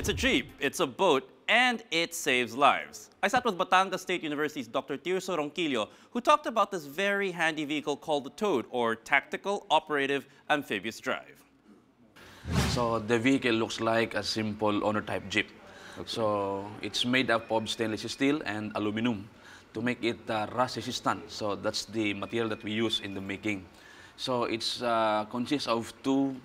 It's a jeep, it's a boat, and it saves lives. I sat with Batangas State University's Dr. Tirso Ronquillo, who talked about this very handy vehicle called the TOAD, or Tactical Operative Amphibious Drive. So the vehicle looks like a simple owner-type jeep. Okay. So it's made up of stainless steel and aluminum to make it rust-resistant. So that's the material that we use in the making. So it consists of two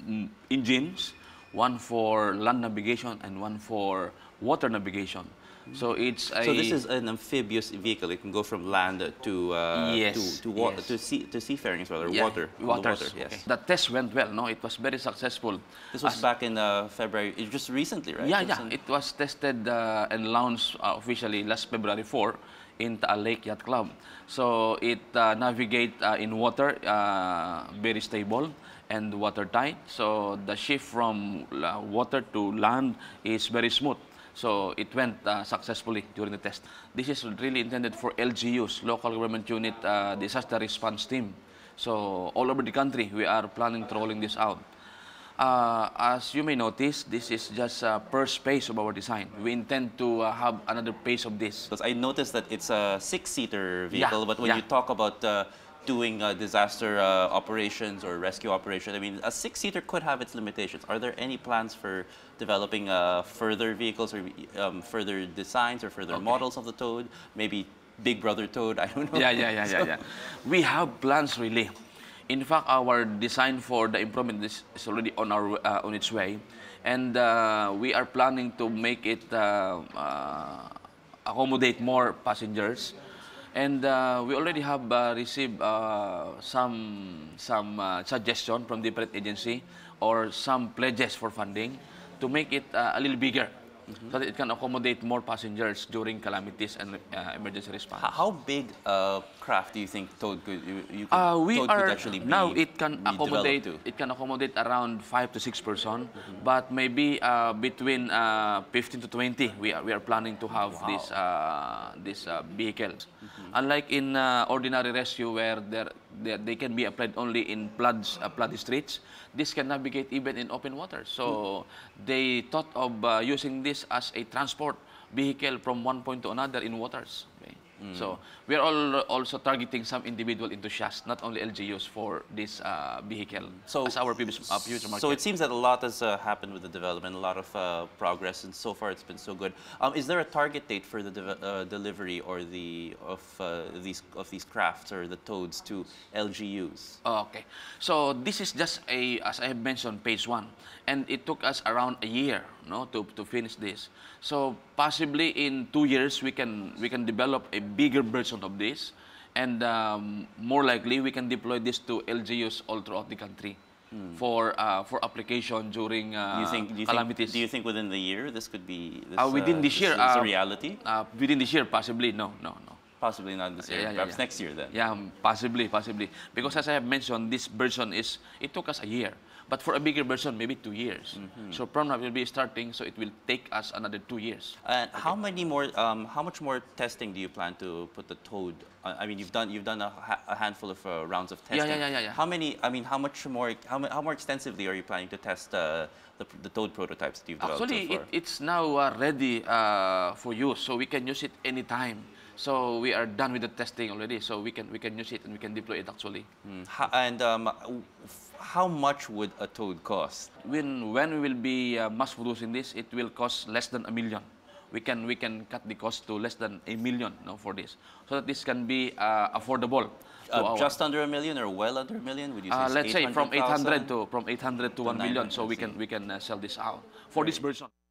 engines, one for land navigation and one for water navigation. So it's a... So this is an amphibious vehicle. It can go from land to seafaring as well, or water. Yes. Okay. The test went well, no? It was very successful. This was back in February, just recently, right? Yeah, yeah. It was tested and launched officially last February 4 in Taal Lake Yacht Club. So it navigates in water, very stable and watertight. So the shift from water to land is very smooth. So it went successfully during the test. This is really intended for LGUs, Local Government Unit Disaster Response Team. So all over the country, we are planning to rolling this out. As you may notice, this is just a first phase of our design. We intend to have another phase of this. Because I noticed that it's a six-seater vehicle, but when you talk about doing disaster operations or rescue operations, I mean, a six-seater could have its limitations. Are there any plans for developing further vehicles or further designs or further models of the TOAD? Maybe Big Brother TOAD, I don't know. Yeah. We have plans, really. In fact, our design for the improvement is already on its way. And we are planning to make it accommodate more passengers. And we already have received some suggestion from different agency or some pledges for funding to make it a little bigger, so that it can accommodate more passengers during calamities and emergency response. How big a craft do you think TOAD could actually accommodate around 5 to 6 person, but maybe between 15 to 20 we are planning to have this vehicle. Unlike in ordinary rescue where they can be applied only in flood streets, this can navigate even in open water. So they thought of using this as a transport vehicle from one point to another in waters. Okay? So we are also targeting some individual enthusiasts, not only LGUs, for this vehicle. So as our previous future market. So it seems that a lot has happened with the development, a lot of progress, and so far it's been so good. Is there a target date for the delivery or of these crafts or the TOADs to LGUs? Okay, so this is just a, as I have mentioned, phase one, and it took us around a year, no, to finish this. So possibly in 2 years we can develop a bigger version of this, and more likely we can deploy this to LGUs all throughout the country for application during calamities. Do you think within the year this could be within this year, is a reality? Within this year, possibly no. Possibly not this year. Perhaps next year then. Yeah, possibly. Because as I have mentioned, this version it took us a year. But for a bigger version, maybe 2 years. So Promnav will be starting, so it will take us another 2 years. And how much more testing do you plan to put the TOAD? I mean, you've done a handful of rounds of testing. Yeah. How many? I mean, how more extensively are you planning to test the TOAD prototypes that you've developed? Actually, so far? It's now ready for use, so we can use it anytime. So we are done with the testing already, so we can use it and we can deploy it actually. And how much would a TOAD cost? When we will be mass producing this, it will cost less than $1 million. We can cut the cost to less than $1 million for this, so that this can be affordable. Just under $1 million or well under $1 million? Would you say let's say from 800 to 1 million, so we can sell this out for this version.